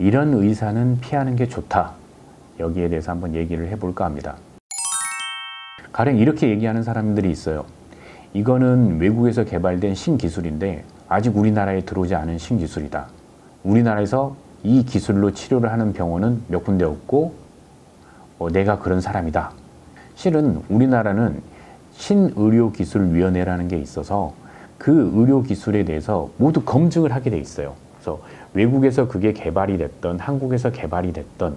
이런 의사는 피하는 게 좋다. 여기에 대해서 한번 얘기를 해볼까 합니다. 가령 이렇게 얘기하는 사람들이 있어요. 이거는 외국에서 개발된 신기술인데 아직 우리나라에 들어오지 않은 신기술이다. 우리나라에서 이 기술로 치료를 하는 병원은 몇 군데 없고 내가 그런 사람이다. 실은 우리나라는 신의료기술위원회라는 게 있어서 그 의료기술에 대해서 모두 검증을 하게 돼 있어요. 그래서 외국에서 그게 개발이 됐던 한국에서 개발이 됐던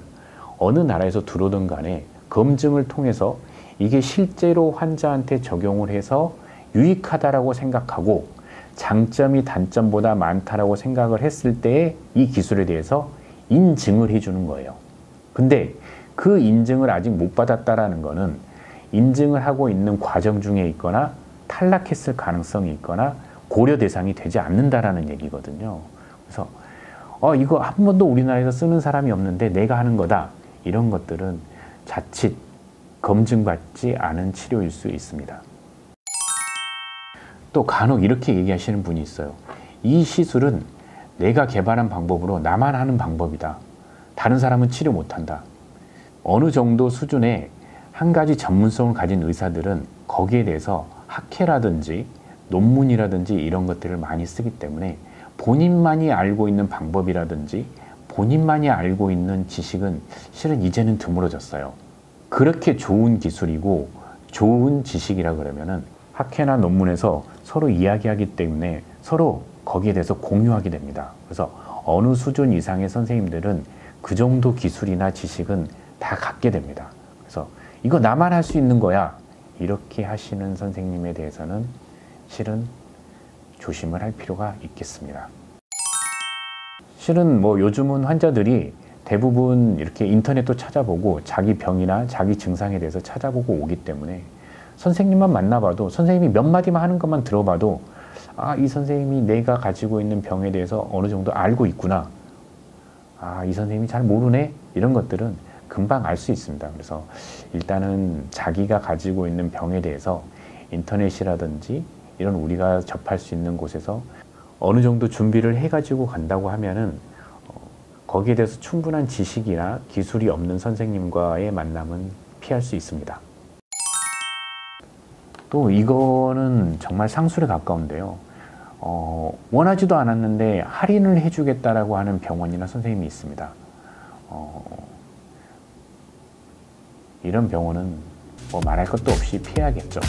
어느 나라에서 들어오든 간에 검증을 통해서 이게 실제로 환자한테 적용을 해서 유익하다라고 생각하고 장점이 단점보다 많다라고 생각을 했을 때에 이 기술에 대해서 인증을 해주는 거예요. 근데 그 인증을 아직 못 받았다라는 거는 인증을 하고 있는 과정 중에 있거나 탈락했을 가능성이 있거나 고려 대상이 되지 않는다라는 얘기거든요. 그래서 이거 한 번도 우리나라에서 쓰는 사람이 없는데 내가 하는 거다. 이런 것들은 자칫 검증받지 않은 치료일 수 있습니다. 또 간혹 이렇게 얘기하시는 분이 있어요. 이 시술은 내가 개발한 방법으로 나만 하는 방법이다. 다른 사람은 치료 못한다. 어느 정도 수준의 한 가지 전문성을 가진 의사들은 거기에 대해서 학회라든지 논문이라든지 이런 것들을 많이 쓰기 때문에 본인만이 알고 있는 방법이라든지 본인만이 알고 있는 지식은 실은 이제는 드물어졌어요. 그렇게 좋은 기술이고 좋은 지식이라 그러면은 학회나 논문에서 서로 이야기하기 때문에 서로 거기에 대해서 공유하게 됩니다. 그래서 어느 수준 이상의 선생님들은 그 정도 기술이나 지식은 다 갖게 됩니다. 그래서 이거 나만 할 수 있는 거야. 이렇게 하시는 선생님에 대해서는 실은 조심을 할 필요가 있겠습니다. 실은 요즘은 환자들이 대부분 이렇게 인터넷도 찾아보고 자기 병이나 자기 증상에 대해서 찾아보고 오기 때문에 선생님만 만나봐도 선생님이 몇 마디만 하는 것만 들어봐도 아, 이 선생님이 내가 가지고 있는 병에 대해서 어느 정도 알고 있구나. 아, 이 선생님이 잘 모르네. 이런 것들은 금방 알 수 있습니다. 그래서 일단은 자기가 가지고 있는 병에 대해서 인터넷이라든지 이런 우리가 접할 수 있는 곳에서 어느 정도 준비를 해가지고 간다고 하면은 거기에 대해서 충분한 지식이나 기술이 없는 선생님과의 만남은 피할 수 있습니다. 또 이거는 정말 상술에 가까운데요. 원하지도 않았는데 할인을 해주겠다라고 하는 병원이나 선생님이 있습니다. 이런 병원은 말할 것도 없이 피해야겠죠.